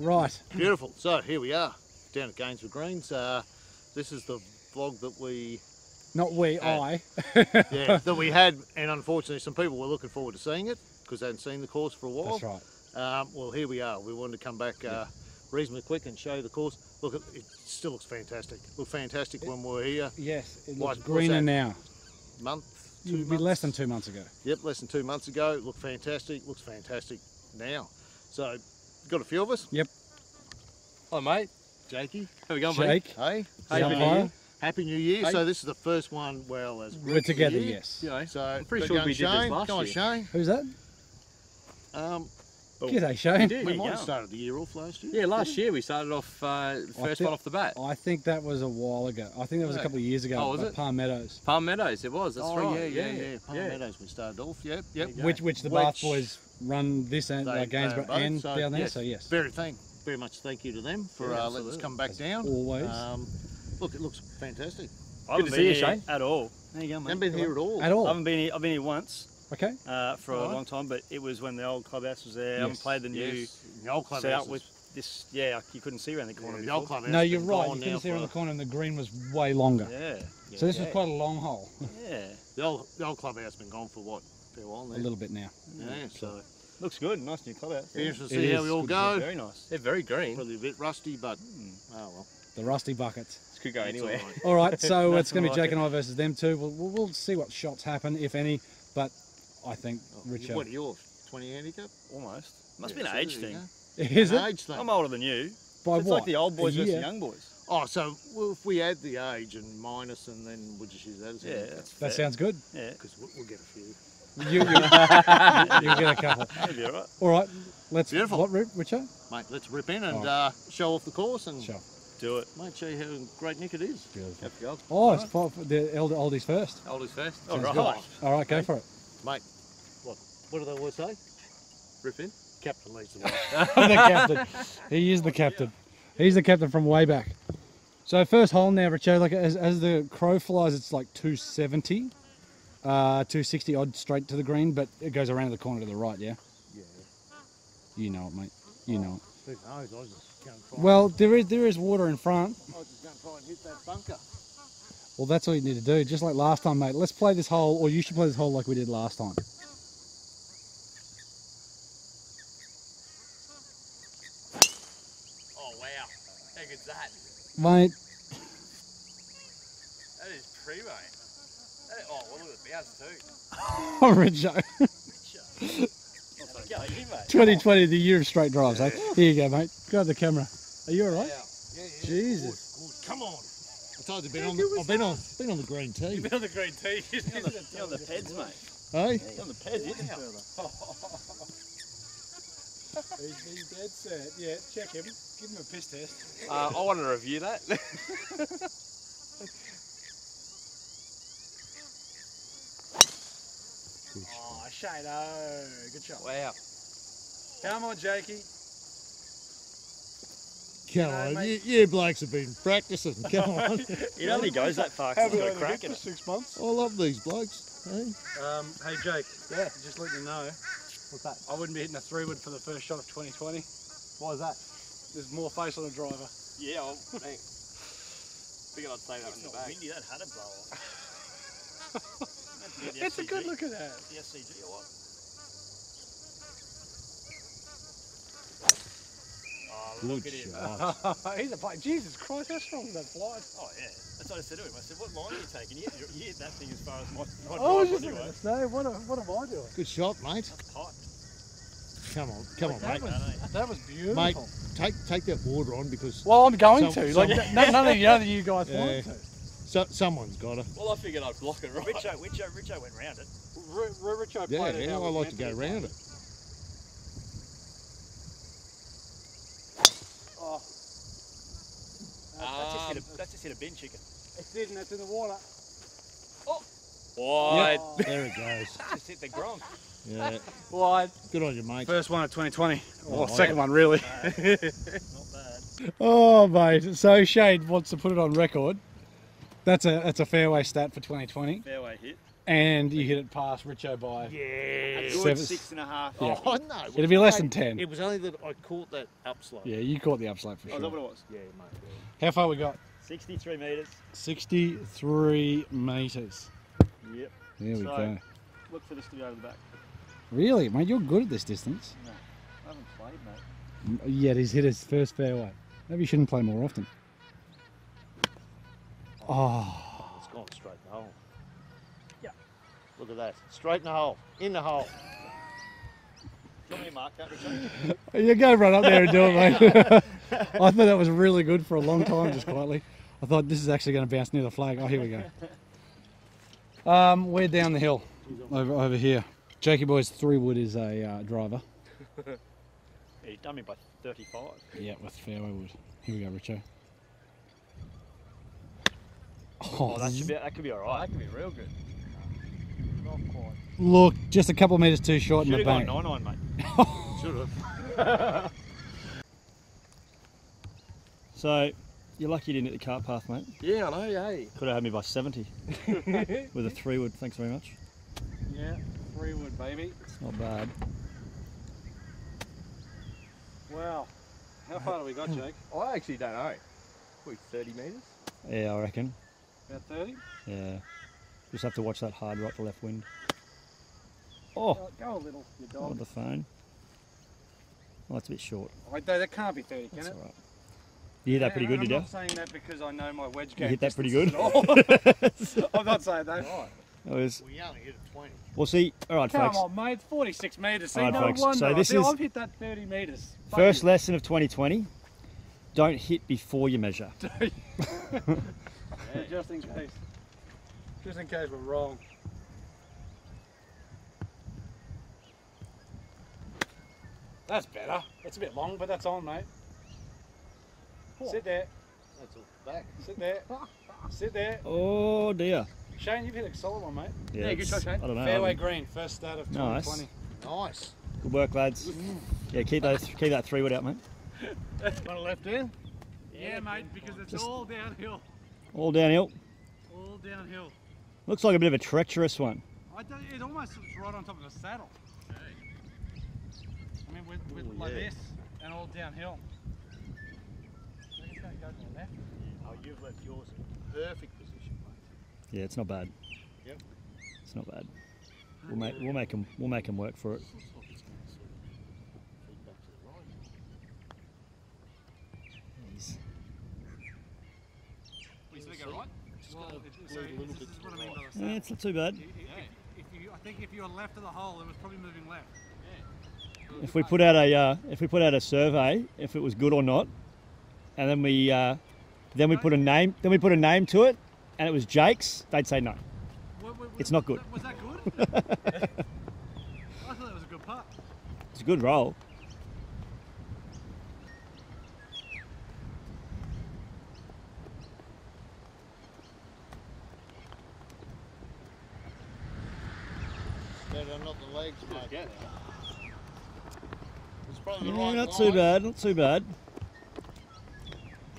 Right. Beautiful. So here we are down at Gainsborough Greens. This is the vlog that we... Not we, had, I. Yeah, that we had, and unfortunately some people were looking forward to seeing it because they hadn't seen the course for a while. That's right. Well, here we are. We wanted to come back reasonably quick and show you the course. Look, it still looks fantastic. Looked fantastic when we were here. Yes, it looks greener now. Less than 2 months ago. Yep, less than 2 months ago. Looked fantastic. Looks fantastic now. So, got a few of us. Yep. Hi, mate. Jakey. How we going, Jake? Hey. Happy New Year. Happy New Year. Hey. So this is the first one. Well, as we're together, yes. Yeah. So I'm pretty sure we did this last year. Go on, Shane. Who's that? G'day, Shane. We might have started the year off last year. Yeah, last year we started off first one off the bat. I think that was a while ago. I think that was a couple of years ago. Oh, was it? Palm Meadows. Palm Meadows, it was. That's right. Yeah. Palm Meadows we started off. Yep, yep. Which the Bath Boys run this and Gainsborough and down there. So yes. Very much thank you to them for letting us come back down. Always. Look, it looks fantastic. I haven't been here at all. There you go, mate. Haven't been here at all. At all. I haven't been here. I've been here once. Okay. For a long time, but it was when the old clubhouse was there. Yes. I haven't played the new old clubhouse. With this, you couldn't see around the corner. The old clubhouse. No, you're right. You couldn't see around the corner, and the green was way longer. Yeah. So this was quite a long hole. Yeah. The old clubhouse has been gone for what? A while now. A little bit now. Yeah. So looks good. Nice new clubhouse. Interesting to see how we all go. Very nice. They're very green. Probably a bit rusty, but oh well. The rusty buckets. This could go anywhere. All right. So it's going to be Jake and I versus them two. We'll see what shots happen, if any, but. I think, Richard. What are yours? 20 handicap? Almost. Must be an age thing. Is it? Age thing. I'm older than you. By what? It's like the old boys versus the young boys. Oh, so if we add the age and minus and then we'll just use that as handicap. That sounds good. Yeah. Because we'll get a few. You'll get a couple. That'll be all right. All right. Let's, beautiful. What, Richard? Mate, let's rip in and show off the course and do it. Mate, show you how great nick it is. Beautiful. Oh, it's the oldies first. Oldies first. All right. All right, go for it. Mate, what do they always say? Rip in. Captain leads the way. The captain. He is the captain. He's the captain from way back. So first hole now, Richo, like as the crow flies, it's like 270, 260 odd straight to the green, but it goes around the corner to the right, yeah? Yeah. You know it, mate. You know it. Who knows? I just can't find there is water in front. I was just going to try and hit that bunker. Well, that's all you need to do, just like last time, mate. Let's play this hole, or you should play this hole like we did last time. Oh, wow. How good's that? Mate. That is primo. Oh, well, look at the bounce, too. Oh, Richo. Richo. Go, you, mate. 2020, the year of straight drives, eh? Here you go, mate. Grab the camera. Are you all right? Yeah. Jesus. Good. Come on. I've been on the green tea. You've been on the green tea. You're on the peds, mate. Hey? You're on the peds, isn't you? He's dead set. Yeah, check him. Give him a piss test. I want to review that. Oh, Shado. Good shot. Wow. Come on, Jakey. Come on, mate. You blokes have been practising. Come on. It only goes that far. Have we got a crack in it? 6 months. I love these blokes. Hey, hey Jake. Yeah. Just let you know. What's that? I wouldn't be hitting a 3-wood for the first shot of 2020. Why is that? There's more face on the driver. Yeah. Figured I'd save that in the bag. Windy, that had a blower. It's a good look at that. The SCG or what? Look at him. He's a fly. Jesus Christ, how strong is that fly? Oh, yeah. That's what I said to him. I said, what line are you taking? You hit that thing as far as my what am I doing? Good shot, mate. That's hot. Come on, mate. That was beautiful. Mate, take that water on because... Well, I'm going to. Like, none of you guys want to. So, someone's got to. Well, I figured I'd block it, right? Richo went round it. Richo played it. Yeah, I like to go round it. That's just hit a bin chicken. It didn't, that's in the water. Oh! Wide. Yep. There it goes. Just hit the gronk. Yeah. Wide. Good on you, mate. First one of 2020. Oh, second one, really. Not bad. Oh, mate. So Shane wants to put it on record. That's a fairway stat for 2020. Fairway hit. And you hit it past Richo by... Yeah. Six and a half. Yeah. Oh, no. It'd be less than 10. It was only that I caught that upslope. Yeah, you caught the upslope for sure. Oh, is that what it was? Yeah, mate. Yeah. How far we got? 63 metres. 63 metres. Yep. There we go. Look for this to be over the back. Really? Mate, you're good at this distance. No, I haven't played, mate. Yet he's hit his first fairway. Maybe you shouldn't play more often. Oh. It's gone straight in the hole. Yeah. Look at that. Straight in the hole. In the hole. Come here, Mark. You go right up there and do it, mate. I thought that was really good for a long time, just quietly. I thought this is actually going to bounce near the flag. Oh, here we go. We're down the hill over here. Jakey Boy's three-wood is a driver. He's done me by 35. Yeah, with fairway wood. Here we go, Richo. Oh, that could be all right. That could be real good. Not quite. Look, just a couple of metres too short in the bank. Should have gone 9-9, mate. Should have. So, you're lucky you didn't hit the cart path, mate. Yeah, I know, hey. Could have had me by 70. With a three-wood, thanks very much. Yeah. Wood, baby. It's not bad. Wow. How far do we got, Jake? I actually don't know. Probably 30 metres? Yeah, I reckon. About 30? Yeah. Just have to watch that hard right to left wind. Oh! Go a little, your dog. Hold the phone. Oh, that's a bit short. That can't be 30, can it? That's all right. You hit that pretty good, did you? I'm not saying that because I know my wedge game. You hit that pretty good? I'm not saying that. Right. We only hit a 20. Well, see, alright, folks. Come on, mate, it's 46 metres. See, no wonder. So this is, I've hit that 30 metres. First lesson of 2020, don't hit before you measure. Just in case. Just in case we're wrong. That's better. It's a bit long, but that's on, mate. Cool. Sit there. That's all back. Sit there. Sit there. Oh, dear. Shane, you've hit a solid one, mate. Yeah, good shot, Shane. I don't know. Fairway green, first start of 2020. Nice. Good work, lads. Yeah, keep that three-wood out, mate. Want a left in? Yeah, mate, because it's all downhill. All downhill? All downhill. Looks like a bit of a treacherous one. It almost was right on top of the saddle. I mean, with like this, and all downhill. So it's going to go to the left. Oh, you've left yours in perfect position. Yeah, it's not bad. Yep. It's not bad. We'll make them work for it. Yeah, it's not too bad. I think if you were left of the hole, it was probably moving left. Yeah. If we put out a survey, if it was good or not, and then we put a name to it. And it was Jake's, they'd say no. It's not good. Was that good? I thought that was a good putt. It's a good roll. Better not the legs, mate. It's probably the right not line. Too bad, not too bad.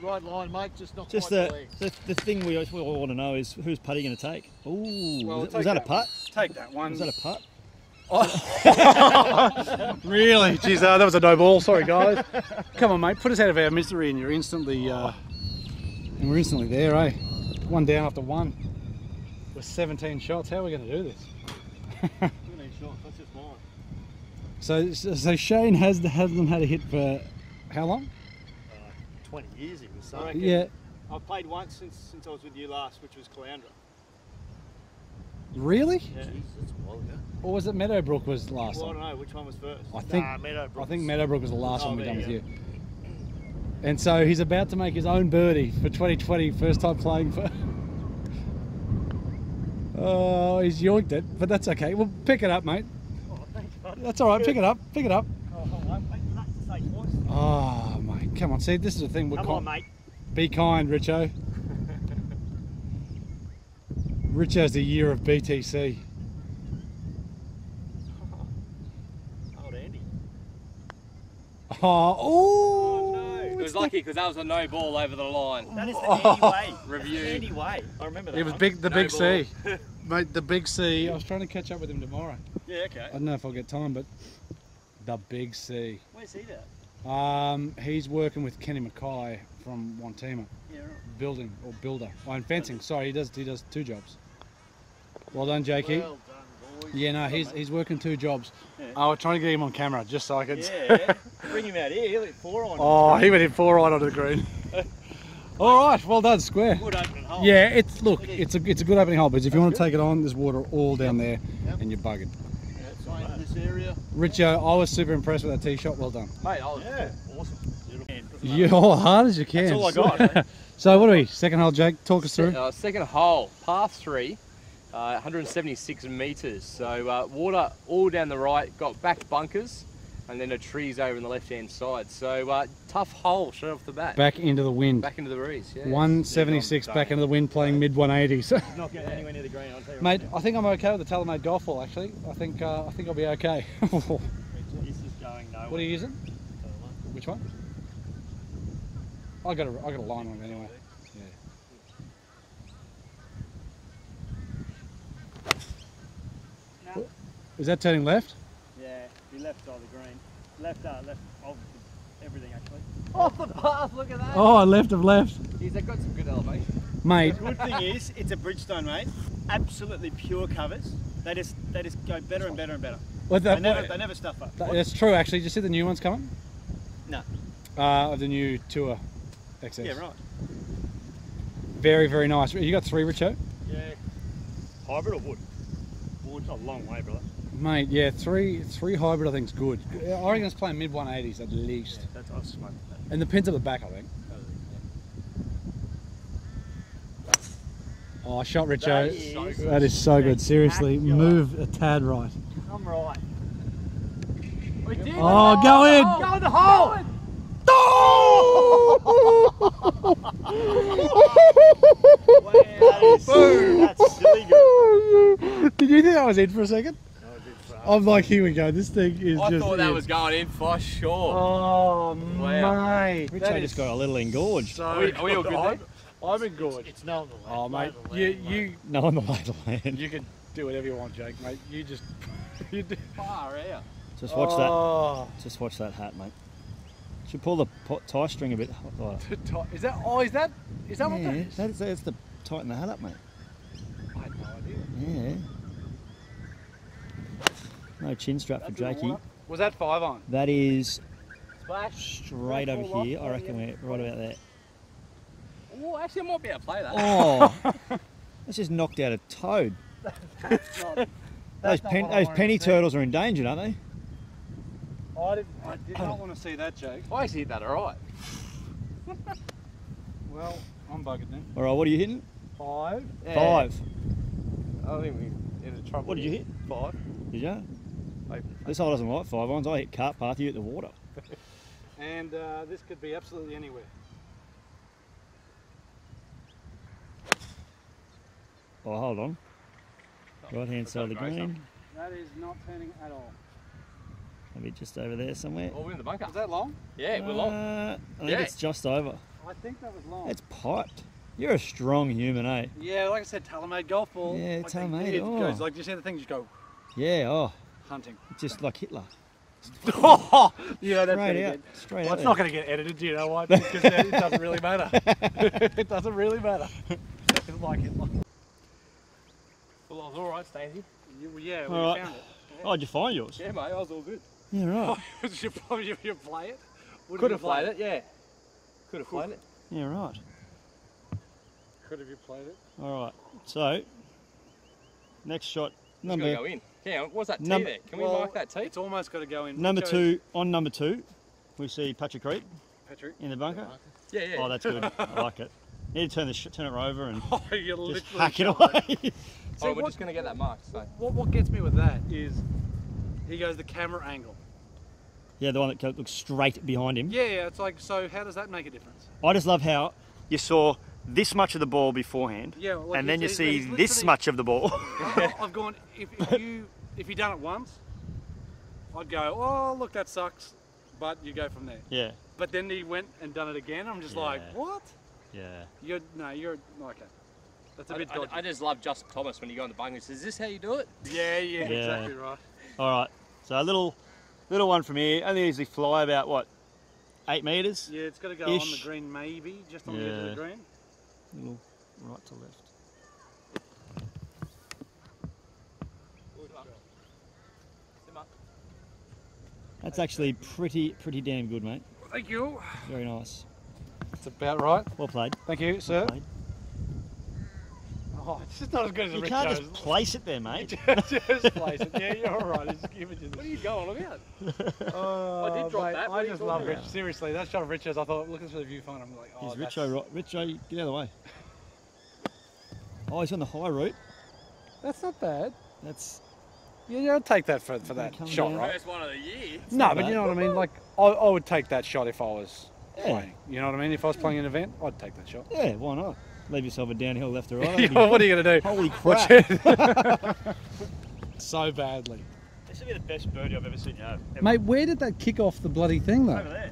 Right line, mate, just not just quite the thing we all want to know is whose putt are you going to take? Ooh, well, was that a putt? Take that one. Was that a putt? Oh. Really? Jeez, that was a no ball. Sorry, guys. Come on, mate, put us out of our misery and you're instantly... And we're instantly there, eh? One down after one. With 17 shots, how are we going to do this? 17 shots, that's just mine. So Shane hasn't had a hit for how long? 20 years he was something. Yeah. I've played once since I was with you last, which was Caloundra. Really? Yeah. Jeez, that's a while ago. Or was it Meadowbrook was last one? Well, I don't know, which one was first? I think Meadowbrook was the last one we done with you. And so he's about to make his own birdie for 2020, first time playing for... Oh, he's yoinked it, but that's okay. Well, pick it up, mate. Oh, thank God. That's alright, pick it up, pick it up. Oh, hold on, mate, that's the same voice. Oh. Come on, see, this is the thing. Come on, mate. Be kind, Richo. Richo's the year of BTC. Old Andy. Oh, oh, oh no. was lucky because that was a no ball over the line. That is the handy way. Review. The handy way. I remember that. It was one. Big. The no big ball. C. Mate, the big C. I was trying to catch up with him tomorrow. Yeah, okay. I don't know if I'll get time, but the big C. Where's he at? He's working with Kenny Mackay from Wantima. Yeah, right. Building or builder. Oh, and fencing. Sorry, he does two jobs. Well done, Jakey. Well done, boys. Yeah, no, he's working two jobs. Yeah. I was trying to get him on camera just so I could. Yeah. Bring him out here. He'll hit four iron. Oh, he went in four iron on the green. All right, well done, square. Good opening hole. Yeah, it's a good opening hole, because if you want to take it on, there's water all down there, and you're buggered. Yeah, in this area. Richo, I was super impressed with that tee shot. Well done. Mate, awesome. You're hard as you can. That's all I got. Eh? So what are we? Second hole, Jake. Talk us through. Second hole, par three, 176 meters. So water all down the right. Got back bunkers. And then the trees over on the left-hand side. So tough hole straight off the bat. Back into the wind. Back into the breeze, yeah. 176 back into the wind, playing mid-180s. He's not getting anywhere near the green, I'll tell you. Mate, I think I'm okay with the TaylorMade golf ball, actually. I think I'll be okay. This is going nowhere. What are you using? Which one? I got a line on it anyway. Yeah. No. Is that turning left? Yeah. Be left side of the green. Left of everything, actually. Off the path, look at that. Oh, left of left. He's got some good elevation. Mate. The good thing is, it's a Bridgestone, mate. Absolutely pure covers. They just go better and better and better. Well, they never stuff up. That's true, actually. Did you see the new ones coming? No. Of the new Tour XS. Yeah, right. Very, very nice. You got three, Richo? Yeah. Hybrid or wood? Wood's a long way, brother. Mate, yeah, three hybrid I think's good. I reckon it's playing mid-180s at least. Yeah, I've smoked that. And the pin's at the back, I think. Oh, I shot Richo. That is so good. Seriously, move a tad right. I'm right. We did. Oh, go in! Go in the hole! Boom! That's silly good. Did you think I was in for a second? I'm like, here we go, this thing is I just... I thought that was going in for sure. Oh, wow. Mate. Richo just got a little engorged. So are we all good then? I'm engorged. It's no on the land. Oh, mate. You no on the lay of the land. You can do whatever you want, Jake, mate. You just... you do. Far out. Just watch that. Just watch that hat, mate. Should pull the tie string a bit tighter. Is that... Oh, is that... Is that what that is? That's the... Tighten the hat up, mate. I had no idea. Yeah. No chin strap for Jakey. Was that five on? That is splash straight over here. I reckon we're right about there. Oh, actually, I might be able to play that. Oh, that's just knocked out a toad. Those penny turtles are in danger, aren't they? I did not want to see that, Jake. I actually hit that all right. Well, I'm buggered then. All right, what are you hitting? Five. Yeah. Five. I think we're in trouble. What did you hit? Five. Did you? This hole doesn't like five irons. I hit cart path, you hit the water. And this could be absolutely anywhere. Oh, hold on. Right hand side of the green. That is not turning at all. Maybe just over there somewhere. Oh, we're in the bunker. Was that long? Yeah, we're long. I think it's just over. I think that was long. It's piped. You're a strong human, eh? Yeah, like I said, TaylorMade golf ball. Yeah, TaylorMade. It goes like, you see the thing just go. Yeah, oh. Hunting. Just like Hitler. Oh, yeah, that's straight out. Straight out. It's not going to get edited, do you know why? Because it doesn't really matter. It doesn't really matter. It's like Hitler. Well, I was all right, Stacey. Yeah, we found it. Yeah. Oh, did you find yours? Yeah, mate, I was all good. Yeah, right. You probably should play it. Could have played it, yeah. Could have played it. Yeah, right. Could have you played it. All right, so, next shot. It's got to go in. Yeah, what's that tee there? Can we mark that tee? It's almost got to go in. Number two, on number two, we see Patrick Reed. Patrick. In the bunker. Yeah, yeah. Oh, that's good. I like it. You need to turn it over and just hack it away. See, oh, we're just going to get that marked. So. What gets me with that is, he goes the camera angle. Yeah, the one that looks straight behind him. Yeah, yeah, it's like, so how does that make a difference? I just love how you saw this much of the ball beforehand, yeah, like and then you see this much of the ball. I've gone, if you done it once, I'd go, oh look, that sucks. but you go from there. Yeah. But then he went and done it again. I'm just like, what? Yeah. You're okay. That's a bit dodgy. I just love Justin Thomas when you go on the bunker. He says, "Is this how you do it?" Yeah, exactly right. All right. So a little one from here. Only usually fly about what, 8 meters? Yeah, it's got to go on the green maybe, just on the edge of the green. Little right to left. That's actually pretty damn good, mate. Thank you. Very nice. That's about right. Well played. Thank you, sir. Well, oh, it's just not as good as a Richo's. You can't just place it there, mate. just place it. Yeah, you're all right. It's giving you this. What are you going about? I did drop that. I just love Rich. Seriously, that shot of Richo's, I thought, looking through the viewfinder, I'm like, oh, that's... Richo, get out of the way. Oh, he's on the high route. That's not bad. That's... Yeah, I'd take that for that shot, right? First one of the year. No, but you know what I mean? Like, I would take that shot if I was playing. You know what I mean? If I was playing an event, I'd take that shot. Yeah, why not? Leave yourself a downhill left or right. What are you going to do? Holy crap. So badly. This would be the best birdie I've ever seen you have. Ever. Mate, where did that kick off the bloody thing, though? Over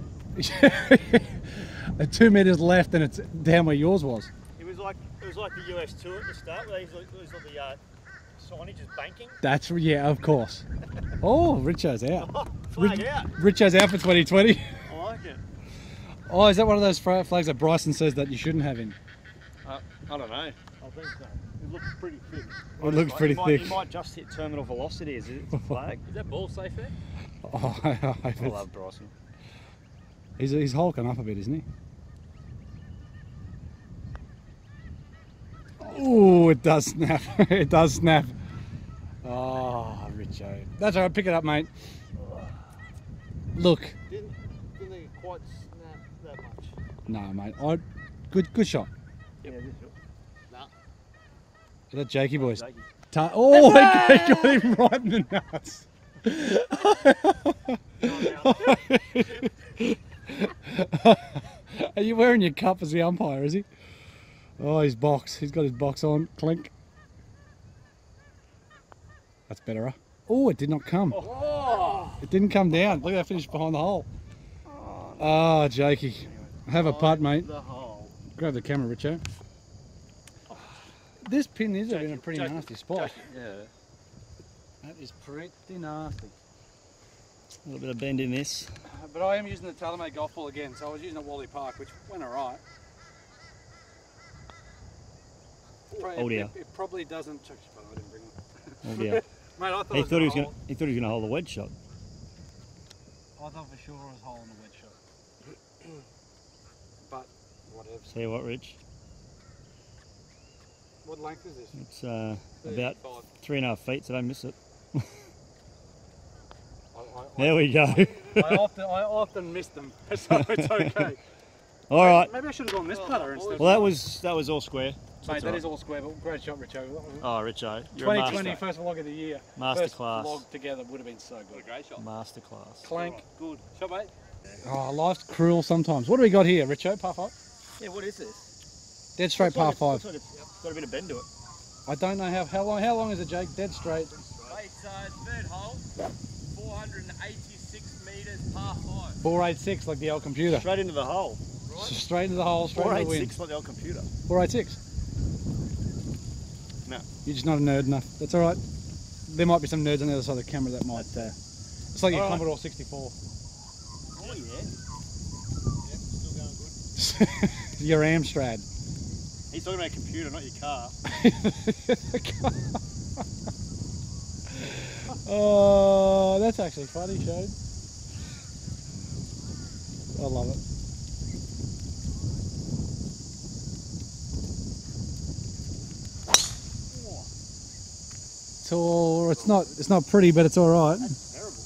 there. 2 meters left and it's down where yours was. It was like the US Tour at the start, where it was like the... signage is banking. That's, yeah, of course. Oh, Richo's out. Oh, Richo's out for 2020. I like it. Oh, is that one of those flags that Bryson says that you shouldn't have in? I don't know. I think so. It looks pretty thick. It looks pretty thick. You might just hit terminal velocity as it's a flag. Is that ball safe there? Oh, I love Bryson. He's hulking up a bit, isn't he? Oh, it does snap. It does snap. Oh, Richo. That's all right. Pick it up, mate. Look. Didn't think it quite snapped that much. No, mate. Good shot. Yeah, good shot. Nah. Is that Jakey boys? Jakey. Oh, they got him right in the nuts. Are you wearing your cup as the umpire, is he? Oh, his box. He's got his box on. Clink. That's better, huh? Oh, it did not come. Oh. It didn't come down. Look at that finish behind the hole. Oh, no. Oh, Jakey. Have a putt, mate. Grab the camera, Richo. Oh. This pin is in a pretty nasty spot. Yeah. That is pretty nasty. A little bit of bend in this. But I am using the TaylorMade golf ball again, so I was using it at Wally Park, which went all right. Oh dear. It probably doesn't. I didn't bring it. Oh dear. Mate, I thought he thought he was going to hold the wedge shot. I thought for sure I was holding the wedge shot. But whatever. Tell you what, Rich. What length is this? It's about 3.5 feet, so don't miss it. There we go. I often miss them, so it's okay. All right. Maybe I should have gone this putter instead. Well, that was all square. Mate, that is all square, but great shot, Richo. Oh, Richo, you're 2020 first vlog of the year. Masterclass. First vlog together would have been so good. What a great shot. Masterclass. Clank. Good. Shot, mate. Oh, life's cruel sometimes. What do we got here, Richo? Par 5? Yeah, what is this? Dead straight par 5. It's got a bit of bend to it. I don't know how long is it, Jake? Dead straight. Mate, third hole, 486 metres, par 5. 486, like the old computer. Straight into the hole. Right? Straight into the hole, straight into the wind. 486, like the old computer. 486. No. You're just not a nerd enough. That's all right. There might be some nerds on the other side of the camera that might... it's like your Commodore 64. Oh, yeah. Yeah, still going good. Your Amstrad. He's talking about a computer, not your car. Oh, that's actually funny, Shane. I love it. Or it's not pretty, but it's all right. That's terrible.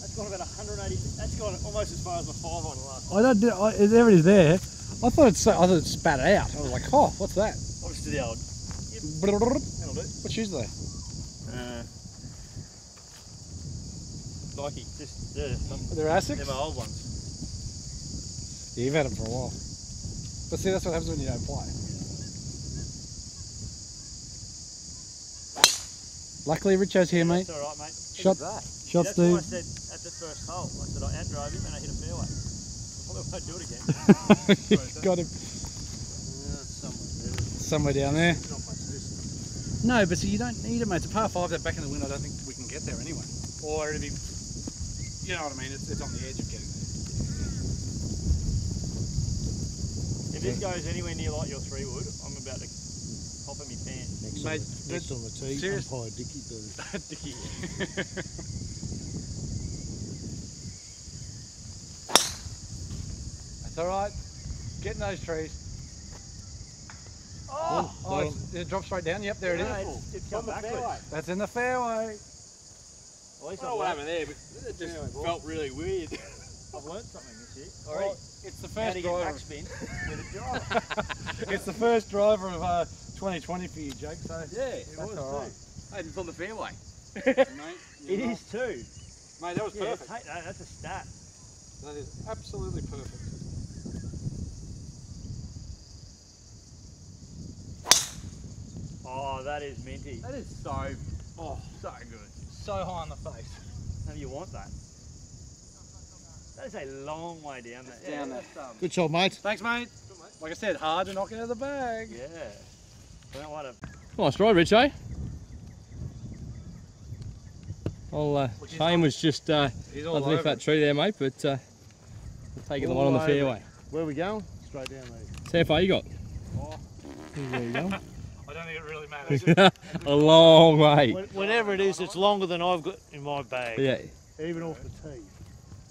That's gone about 180. That's gone almost as far as the 5 on last. There it is. There. I thought it spat it out. I was like, oh, what's that? Obviously the old. That'll do. What shoes are they? Nike. Just they're Asics. They're my old ones. Yeah, you've had them for a while. But see, that's what happens when you don't play. Luckily, Richo's here, mate. That's all right, mate. Shot. Shots, Steve. That's what I said at the first hole. I said I outdrove him and I hit a fairway. I probably won't do it again. You've got him. Somewhere down there. Not much distance. No, but so you don't need it, mate. It's a par 5 that back in the wind. I don't think we can get there anyway. Or it'd be, you know what I mean? It's on the edge of getting there. If this goes anywhere near like your 3-wood, I'm about to pop in my pan. Next on the tee, umpire Dickie Bird. Dickie. That's alright. Get in those trees. Oh, oh, it drops right down. Yep, there it is. It's on the fairway. That's in the fairway. Well, I don't know what happened there, but it just felt really weird. I've learned something this year. Alright. Well, it's the first driver. It's the first driver of 2020 for you, Jake. So yeah, it was right. Too. Hey, it's on the fairway. Mate, it is too. Mate, that was perfect. Take that. That's a stat. That is absolutely perfect. Oh, that is minty. That is so, so good. So high on the face. How do you want that? That is a long way down there. Yeah, down there. Good job, mate. Thanks, mate. Good, mate. Like I said, hard to knock it out of the bag. Yeah. I don't want to. Nice try, Rich, eh? Shane was just underneath that tree there, mate, but taking the one on the fairway. Where are we going? Straight down there. See how far you got? Oh. There you go. I don't think it really matters. A long way. Whenever it is, it's longer than I've got in my bag. Yeah. Even off the tee.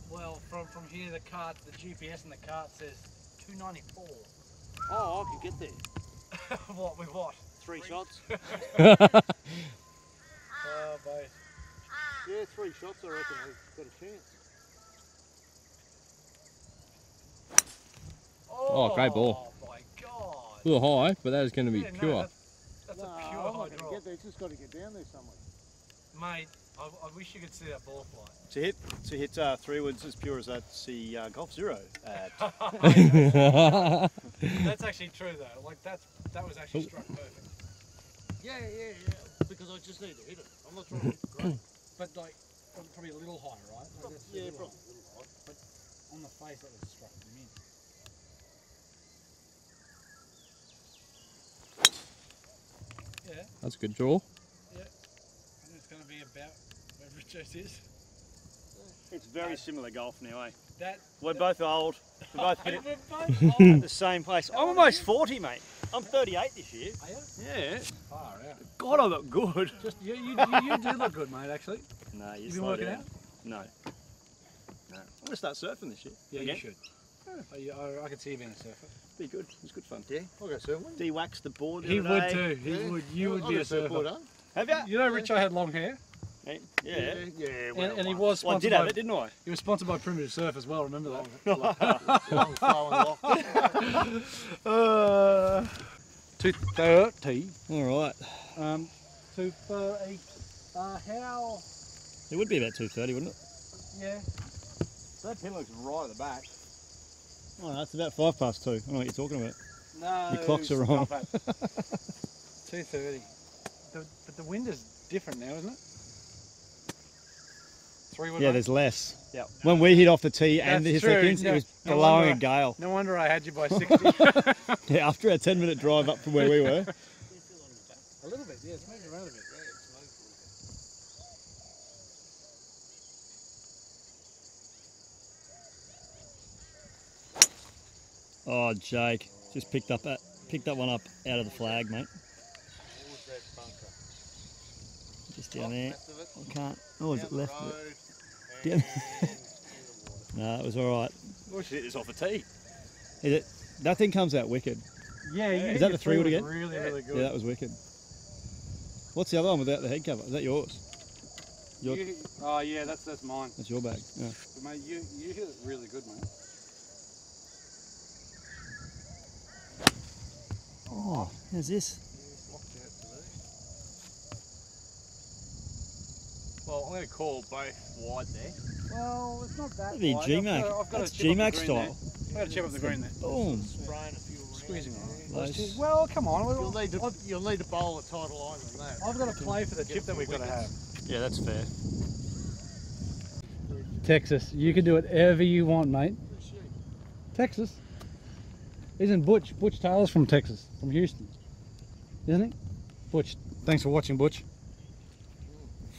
Well, from here, the cart, the GPS in the cart says 294. Oh, I can get there. What, with what? Three shots? Oh, mate. Yeah, 3 shots, I reckon. We've got a chance. Oh, great ball. Oh, my God. A little high, but that is going to be pure. That's a pure high draw. Get there. It's just got to get down there somewhere. Mate, I wish you could see that ball fly. To hit 3-woods as pure as that, see Golf Zero at. That's actually true though, like that was actually struck perfect. Yeah, because I just need to hit it. I'm not trying to hit it great. But like, probably a little high, right? Like, yeah, a probably a little high. But on the face that was struck, I mean. Yeah. That's a good draw. About where Richards is. It's very similar golf now, eh? We're both old. We're both hit it at the same place. I'm almost 40, mate. I'm 38 this year. Are you? Yeah. Far out. God, I look good. Just, you do look good, mate, actually. No, you been working out? No. I'm going to start surfing this year. Yeah, you should. I can see you being a surfer. Be good. It's good fun. Yeah. I'll go surfing. De-wax the board. He would too. He would. You would be a surfer. Have you? You know, Rich, I had long hair. Yeah. Well, and he was sponsored. Well, I did have it, didn't I? He was sponsored by Primitive Surf as well. Remember that? Long flowing lock. 230. All right. 230. How? It would be about 230, wouldn't it? Yeah. That pin looks right at the back. Oh, that's about 2:05. I don't know what you're talking about. No. Your clocks are wrong. 2:30. But the wind is different now, isn't it? 3-wood. Yeah, there's less. Yeah. When we hit off the tee and hit the pins, it was blowing a gale. No wonder I had you by 60. Yeah, after our 10-minute drive up from where we were. A little bit, yeah. It's moving around a bit. Yeah, it's moving a little bit. Oh, Jake, just picked that one up out of the flag, mate. Just down there. I can't. Oh, is it left? Down there. No, it was all right. We should hit this off a tee. Is it? That thing comes out wicked. Yeah. Is that the 3-wood again? Really, really good. Yeah, that was wicked. What's the other one without the head cover? Is that yours? Oh yeah, that's mine. That's your bag. Yeah. But mate, you hit it really good, mate. Oh, how's this? Well, I'm going to call both wide there. Well, it's not that wide. G Max. That's G Max style. I've got to chip up the green there. Boom. Squeezing on it. Well, come on. You'll need to bowl a tighter line than that. I've got to play for the chip that we've got to have. Yeah, that's fair. Texas. You can do whatever you want, mate. Texas. Isn't Butch Taylor's from Texas, from Houston, isn't he? Butch, thanks for watching, Butch.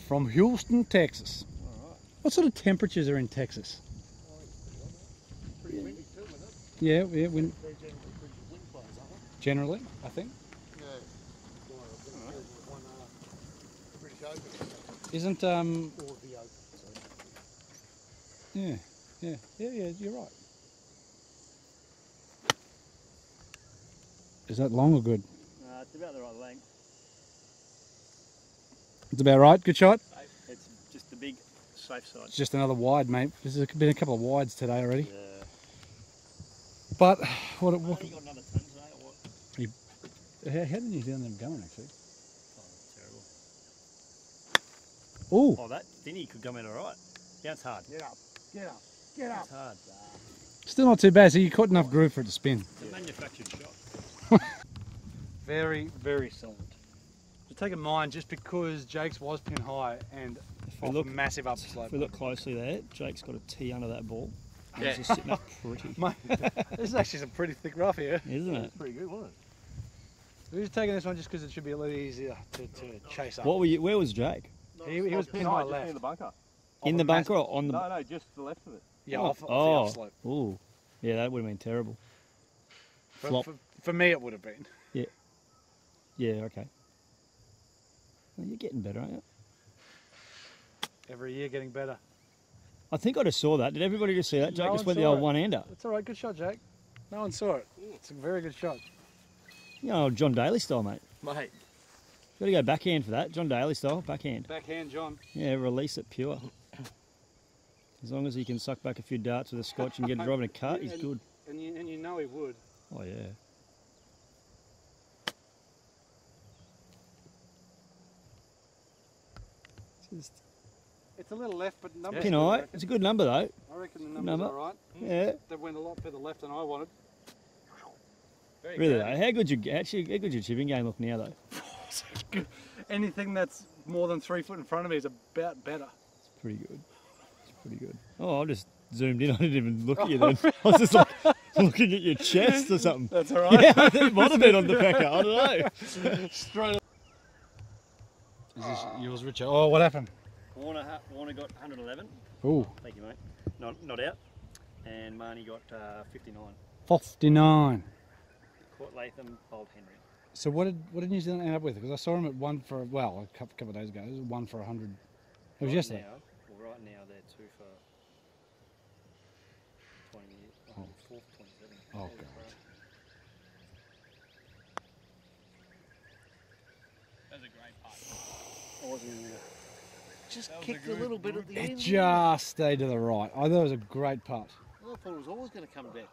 From Houston, Texas. All right. What sort of temperatures are in Texas? Pretty windy too, isn't it? Yeah. Generally, I think. Yeah. Right. Isn't Yeah, you're right. Is that long or good? It's about the right length. It's about right, good shot? It's just the big safe side. It's just another wide, mate. There's been a couple of wides today already. Yeah. But, what... I think you got another 10 today or what? How did you down them going, actually? Oh, terrible. Ooh. Oh, that thinny could come in alright. Yeah, it's hard. Get up. It's hard. Still not too bad, so you caught enough groove for it to spin. It's a manufactured shot. Very, very solid. Just taking mine just because Jake's was pin high and look, massive upslope. If we look closely there, Jake's got a tee under that ball. Yeah. He's just sitting up pretty. Mate, this is actually some pretty thick rough here. Isn't it? It's pretty good, wasn't it? We're just taking this one just because it should be a little easier to chase up. What were you, where was Jake? He was pin high left. In the bunker. In the bunker or on the... No, just to the left of it. Yeah, off the upslope. Ooh. Yeah, that would have been terrible. Flop. For me, it would have been. Yeah. Yeah, okay. Well, you're getting better, aren't you? Every year getting better. I think I just saw that. Did everybody just see that? Jake just went the old one-hander. That's all right. Good shot, Jake. No one saw it. It's a very good shot. You know, John Daly style, mate. Mate. Got to go backhand for that. John Daly style, backhand. Backhand, John. Yeah, release it pure. As long as he can suck back a few darts with a scotch and get it driving a cart, he's good. And you know he would. Oh, yeah. It's a little left, but number. Pin high. It's a good number though. I reckon the number's all right. Yeah. That went a lot better left than I wanted. Really though, how good your chipping game look now though? Anything that's more than 3 foot in front of me is about better. It's pretty good. It's pretty good. Oh, I just zoomed in. I didn't even look at you then. I was just like looking at your chest or something. That's all right. Yeah, it might have been on the pecker. I don't know. Straight up. Is this yours, Richard? Oh, what happened? Warner got 111. Ooh. Thank you, mate. Not out. And Marnie got 59. 59. Court Latham, Bold Henry. So what did New Zealand end up with? Because I saw him at one for, well, a couple of days ago. It was one for 100. It was yesterday. Well, right now they're two for 20. Oh. 4 for 27. Oh, God. That was a great putt. Just kicked a little bit at the end. It just stayed to the right. I thought it was a great putt. Well, I thought it was always going to come back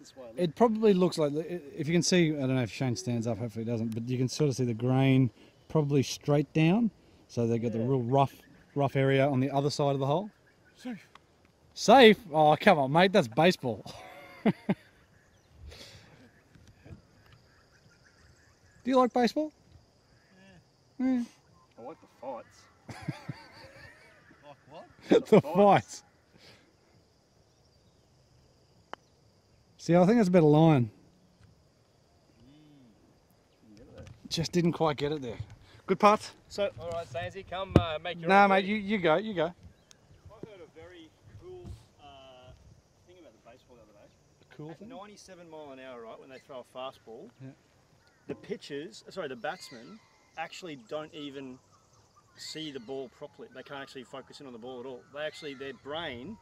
this way. It probably looks like, if you can see, I don't know if Shane stands up, hopefully he doesn't, but you can sort of see the grain probably straight down. So they got the real rough area on the other side of the hole. Safe. Safe? Oh, come on, mate. That's baseball. Do you like baseball? Yeah. Yeah. I like the fights. Like what? The fights. See, I think that's a better line. Just didn't quite get it there. Good putt. So, all right, Sansi, come make your. Nah, mate, you go. I heard a very cool thing about the baseball the other day. A cool thing? 97 mile an hour, right, when they throw a fastball, the batsmen actually don't even see the ball properly. They can't actually focus in on the ball at all. They actually, their brain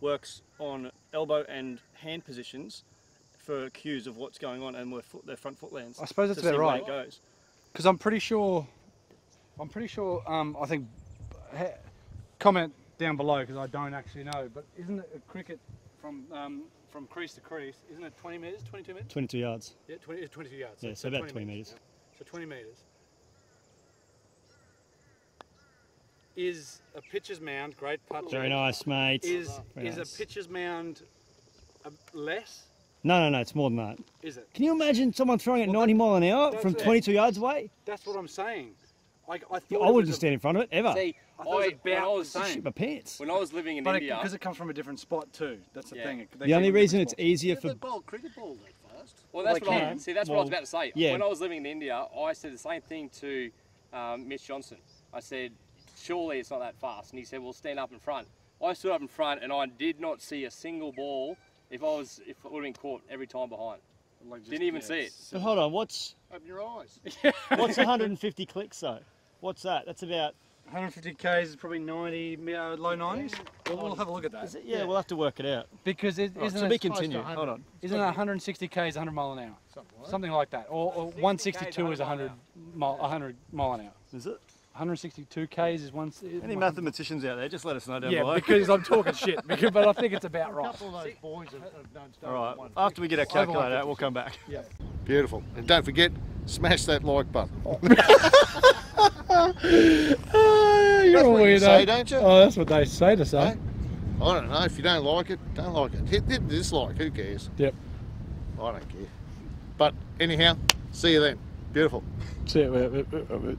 works on elbow and hand positions for cues of what's going on and their front foot lands. I suppose that's about right. Because I'm pretty sure. I think. Comment down below because I don't actually know. But isn't it a cricket from crease to crease? Isn't it 20 meters? 22 meters? 22 yards. Yeah, 22 yards. Yeah, so about 20 meters. Yeah. So 20 meters. Is a pitcher's mound, great putt. Very nice, mate. Is a pitcher's mound less? No, it's more than that. Is it? Can you imagine someone throwing at 90 mile an hour from 22 yards away? That's what I'm saying. I wouldn't just stand in front of it ever. See, I was shit my pants when I was living in India. Because it comes from a different spot too. That's the thing. The only reason it's easier for cricket ball that fast. Well, that's what I see. That's what I was about to say. Yeah. When I was living in India, I said the same thing to Mitch Johnson. I said, surely it's not that fast, and he said, well, stand up in front. I stood up in front, and I did not see a single ball. If I would have been caught every time behind. Like just, didn't even see it. So hold on, open your eyes. What's 150 clicks though? What's that? That's about 150 k's is probably 90, low 90s. Well, we'll have a look at that. Yeah, we'll have to work it out. Because isn't 160 k's 100 mile an hour? Something like that, or 162 is 100 mile an hour. Is it? 162 k's is one. Any mathematicians out there? Just let us know down below. Yeah, because I'm talking shit. But I think it's about right. A couple of those boys have done stuff. All right. After we get our calculator out, we'll come back. Yeah. Beautiful. And don't forget, smash that like button. You're a weirdo, don't you? Oh, that's what they say to say. No? I don't know. If you don't like it, don't like it. Hit dislike. Who cares? Yep. I don't care. But anyhow, see you then. Beautiful. See you.